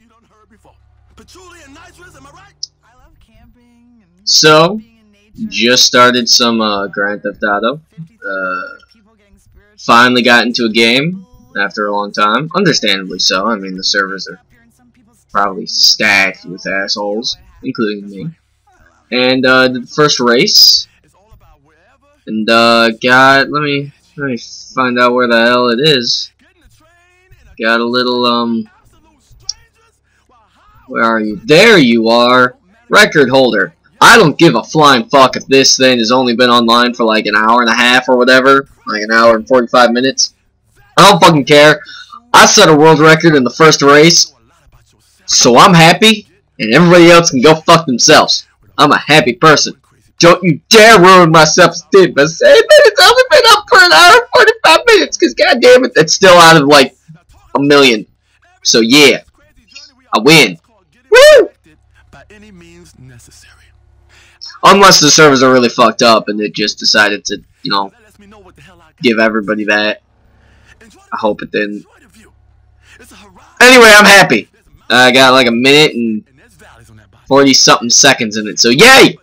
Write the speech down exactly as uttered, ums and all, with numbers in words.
you done heard before. Patchouli and nitrous, am I right? I love camping and so just started some uh, Grand Theft Auto. Uh, finally got into a game after a long time. Understandably so. I mean, the servers are probably stacked with assholes, including me. And uh, did the first race, and uh, got let me let me find out where the hell it is. Got a little um, where are you? There you are, record holder. I don't give a flying fuck if this thing has only been online for like an hour and a half or whatever, like an hour and forty-five minutes. I don't fucking care. I set a world record in the first race, so I'm happy, and everybody else can go fuck themselves. I'm a happy person. Don't you dare ruin my self-esteem by saying that it's only been up for an hour and forty-five minutes, because goddammit, that's still out of like a million. So yeah, I win. Woo! Unless the servers are really fucked up and they just decided to, you know, give everybody that. I hope it didn't. Anyway, I'm happy. I got like a minute and forty something seconds in it, so yay!